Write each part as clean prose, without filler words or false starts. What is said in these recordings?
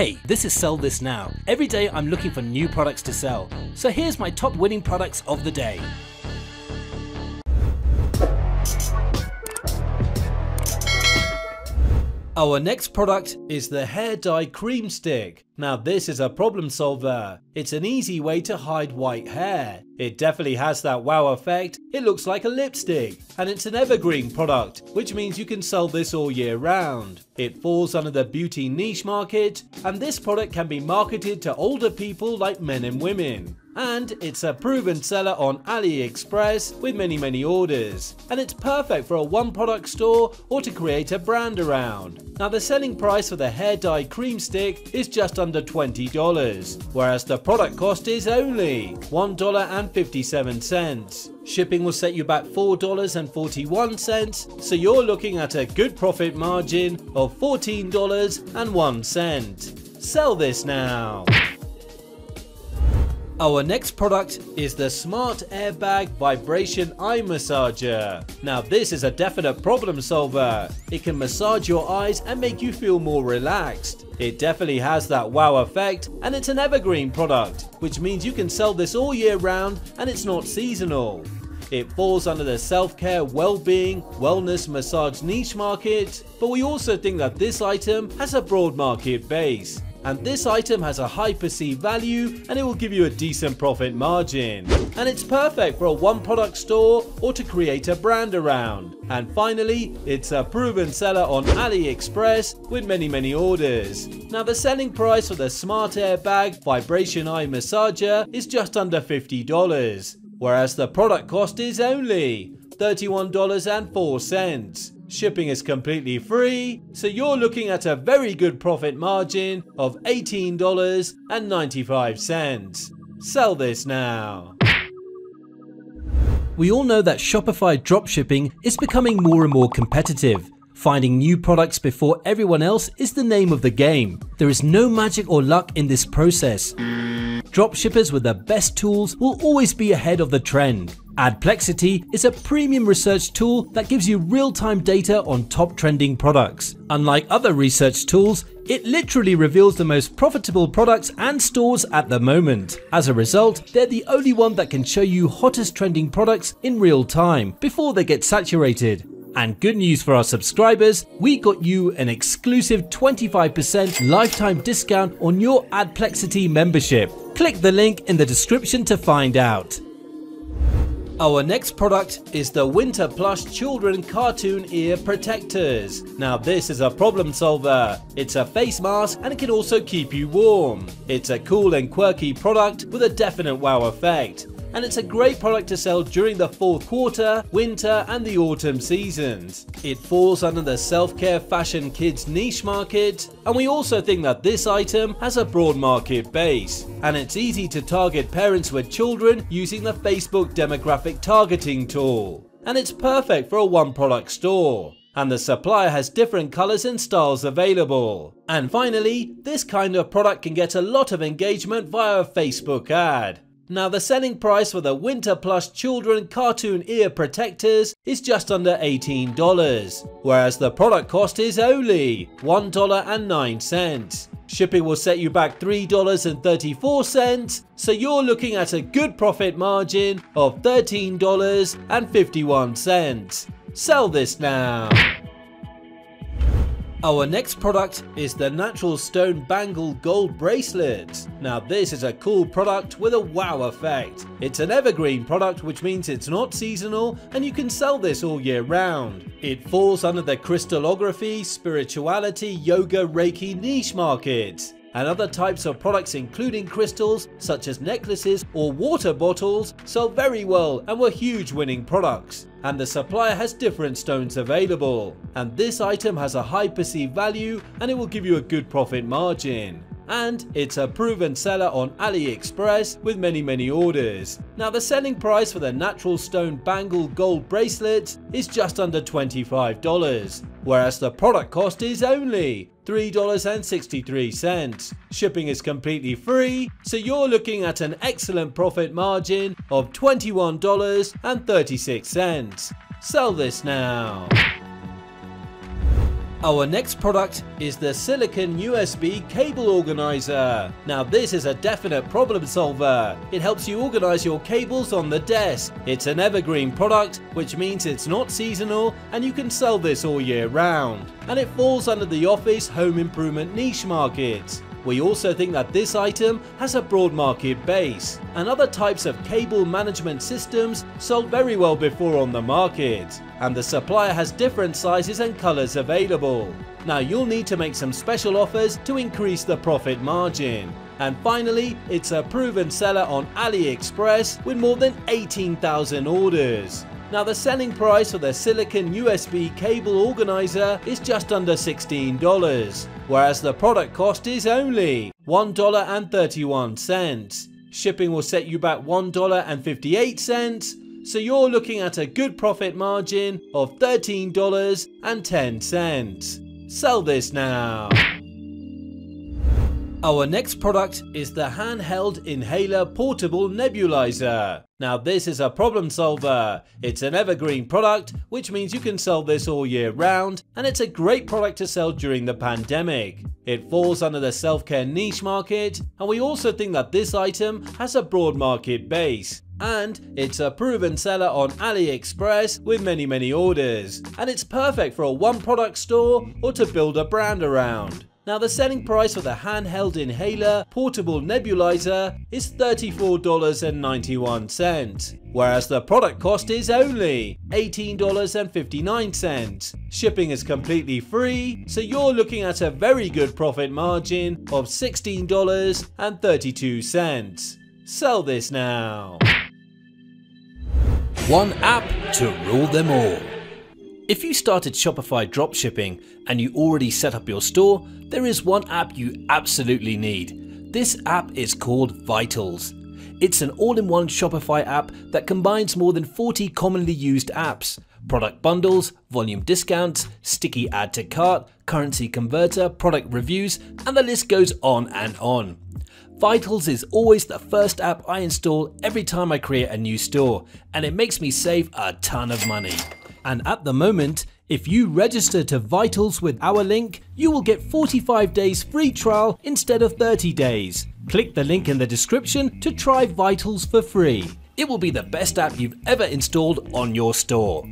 Hey, this is Sell This Now. Every day I'm looking for new products to sell. So here's my top winning products of the day. Our next product is the hair dye cream stick. Now this is a problem solver. It's an easy way to hide white hair. It definitely has that wow effect. It looks like a lipstick. And it's an evergreen product, which means you can sell this all year round. It falls under the beauty niche market, and this product can be marketed to older people like men and women. And it's a proven seller on AliExpress with many orders. And it's perfect for a one product store or to create a brand around. Now the selling price for the hair dye cream stick is just under $20, whereas the product cost is only $1.57. Shipping will set you back $4.41, so you're looking at a good profit margin of $14.01. Sell this now. Our next product is the Smart Airbag Vibration Eye Massager. Now this is a definite problem solver. It can massage your eyes and make you feel more relaxed. It definitely has that wow effect, and it's an evergreen product, which means you can sell this all year round and it's not seasonal. It falls under the self-care, well-being, wellness, massage niche market, but we also think that this item has a broad market base. And this item has a high perceived value, and it will give you a decent profit margin. And it's perfect for a one product store or to create a brand around. And finally, it's a proven seller on AliExpress with many orders. Now the selling price for the Smart Airbag Vibration Eye Massager is just under $50, whereas the product cost is only $31.04. Shipping is completely free, so you're looking at a very good profit margin of $18.95. Sell this now. We all know that Shopify dropshipping is becoming more and more competitive. Finding new products before everyone else is the name of the game. There is no magic or luck in this process. Dropshippers with the best tools will always be ahead of the trend. Adplexity is a premium research tool that gives you real-time data on top trending products. Unlike other research tools, it literally reveals the most profitable products and stores at the moment. As a result, they're the only one that can show you hottest trending products in real time before they get saturated. And good news for our subscribers, we got you an exclusive 25% lifetime discount on your Adplexity membership. Click the link in the description to find out. Our next product is the Winter Plush Children Cartoon Ear Protectors. Now this is a problem solver. It's a face mask and it can also keep you warm. It's a cool and quirky product with a definite wow effect. And it's a great product to sell during the fourth quarter, winter and the autumn seasons. It falls under the self-care fashion kids niche market, and we also think that this item has a broad market base. And it's easy to target parents with children using the Facebook demographic targeting tool. And it's perfect for a one product store. And the supplier has different colors and styles available. And finally, this kind of product can get a lot of engagement via a Facebook ad. Now the selling price for the Winter Plush Children Cartoon Ear Protectors is just under $18, whereas the product cost is only $1.09. Shipping will set you back $3.34, so you're looking at a good profit margin of $13.51. Sell this now. Our next product is the Natural Stone Bangle Gold Bracelet. Now this is a cool product with a wow effect. It's an evergreen product, which means it's not seasonal and you can sell this all year round. It falls under the crystallography, spirituality, yoga, reiki niche market. And other types of products including crystals such as necklaces or water bottles sold very well and were huge winning products. And the supplier has different stones available. And this item has a high perceived value and it will give you a good profit margin. And it's a proven seller on AliExpress with many orders. Now the selling price for the Natural Stone Bangle Gold Bracelet is just under $25, whereas the product cost is only $3.63. Shipping is completely free, so you're looking at an excellent profit margin of $21.36. Sell this now. Our next product is the silicon USB cable organizer. Now this is a definite problem solver. It helps you organize your cables on the desk. It's an evergreen product, which means it's not seasonal and you can sell this all year round. And it falls under the office home improvement niche market. We also think that this item has a broad market base, and other types of cable management systems sold very well before on the market, and the supplier has different sizes and colors available. Now you'll need to make some special offers to increase the profit margin. And finally, it's a proven seller on AliExpress with more than 18,000 orders. Now the selling price for the silicon USB cable organizer is just under $16, whereas the product cost is only $1.31. Shipping will set you back $1.58, so you're looking at a good profit margin of $13.10. Sell this now. Our next product is the handheld inhaler portable nebulizer. Now this is a problem solver. It's an evergreen product, which means you can sell this all year round, and it's a great product to sell during the pandemic. It falls under the self-care niche market, and we also think that this item has a broad market base. And it's a proven seller on AliExpress with many orders. And it's perfect for a one product store or to build a brand around. Now the selling price for the handheld inhaler portable nebulizer is $34.91, whereas the product cost is only $18.59. Shipping is completely free, so you're looking at a very good profit margin of $16.32. Sell this now. One app to rule them all. If you started Shopify dropshipping and you already set up your store, there is one app you absolutely need. This app is called Vitals. It's an all-in-one Shopify app that combines more than 40 commonly used apps, product bundles, volume discounts, sticky add to cart, currency converter, product reviews, and the list goes on and on. Vitals is always the first app I install every time I create a new store, and it makes me save a ton of money. And at the moment, if you register to Vitals with our link, you will get 45 days free trial instead of 30 days. Click the link in the description to try Vitals for free. It will be the best app you've ever installed on your store.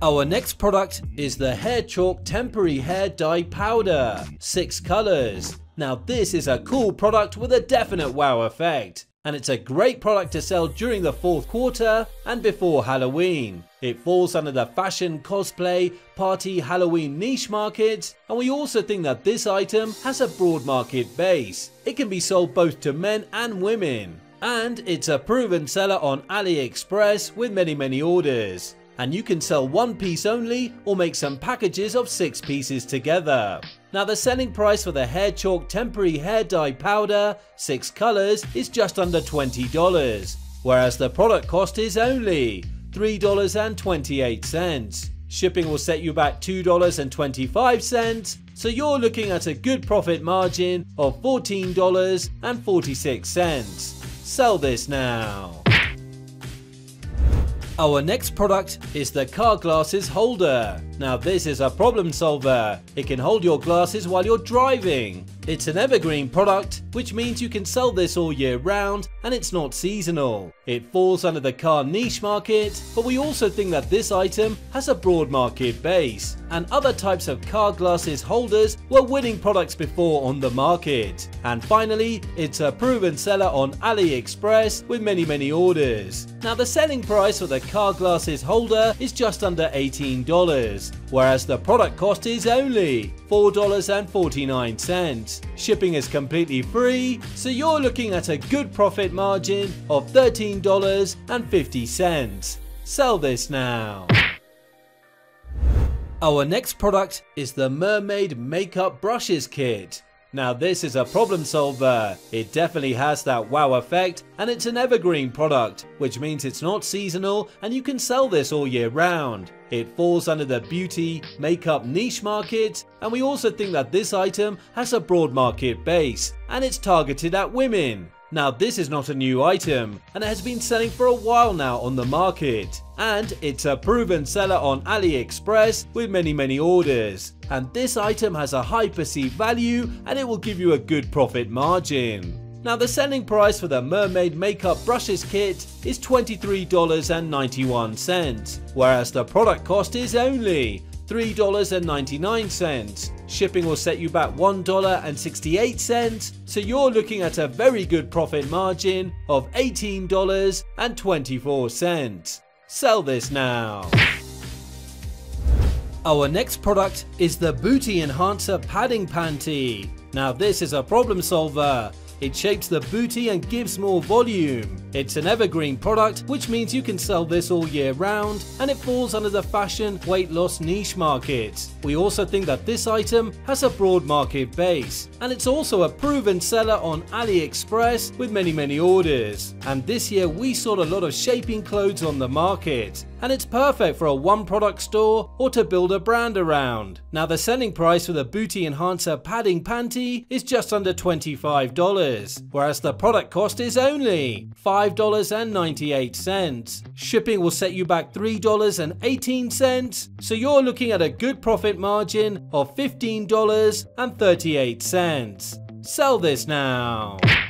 Our next product is the Hair Chalk Temporary Hair Dye Powder, 6 colors. Now this is a cool product with a definite wow effect. And it's a great product to sell during the fourth quarter and before Halloween. It falls under the fashion, cosplay, party, Halloween niche market, and we also think that this item has a broad market base. It can be sold both to men and women, and it's a proven seller on AliExpress with many orders. And you can sell one piece only or make some packages of 6 pieces together. Now the selling price for the Hair Chalk Temporary Hair Dye Powder, 6 colors, is just under $20, whereas the product cost is only $3.28. Shipping will set you back $2.25, so you're looking at a good profit margin of $14.46. Sell this now. Our next product is the car glasses holder. Now this is a problem solver. It can hold your glasses while you're driving. It's an evergreen product, which means you can sell this all year round, and it's not seasonal. It falls under the car niche market, but we also think that this item has a broad market base, and other types of car glasses holders were winning products before on the market. And finally, it's a proven seller on AliExpress with many orders. Now the selling price for the car glasses holder is just under $18, whereas the product cost is only $4.49. Shipping is completely free, so you're looking at a good profit margin of $13.50. Sell this now. Our next product is the Mermaid Makeup Brushes Kit. Now this is a problem solver. It definitely has that wow effect, and it's an evergreen product, which means it's not seasonal and you can sell this all year round. It falls under the beauty, makeup niche market, and we also think that this item has a broad market base, and it's targeted at women. Now this is not a new item, and it has been selling for a while now on the market. And it's a proven seller on AliExpress with many orders. And this item has a high perceived value, and it will give you a good profit margin. Now the selling price for the Mermaid Makeup Brushes Kit is $23.91, whereas the product cost is only $3.99. Shipping will set you back $1.68, so you're looking at a very good profit margin of $18.24. Sell this now. Our next product is the Booty Enhancer Padding Panty. Now this is a problem solver. It shapes the booty and gives more volume. It's an evergreen product, which means you can sell this all year round, and it falls under the fashion weight loss niche market. We also think that this item has a broad market base, and it's also a proven seller on AliExpress with many orders. And this year we sold a lot of shaping clothes on the market, and it's perfect for a one product store or to build a brand around. Now the selling price for the Booty Enhancer Padding Panty is just under $25. Whereas the product cost is only $5.98. Shipping will set you back $3.18, so you're looking at a good profit margin of $15.38. Sell this now.